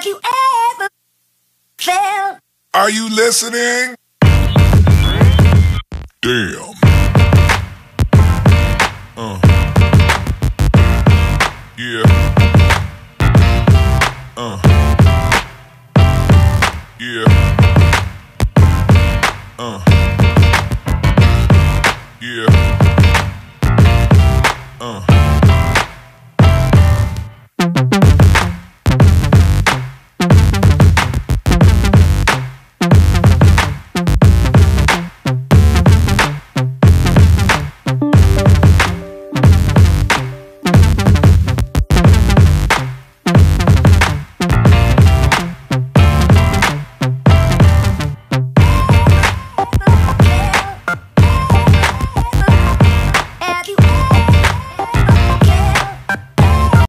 Have you ever felt? Are you listening? Damn. Yeah. Yeah. Yeah.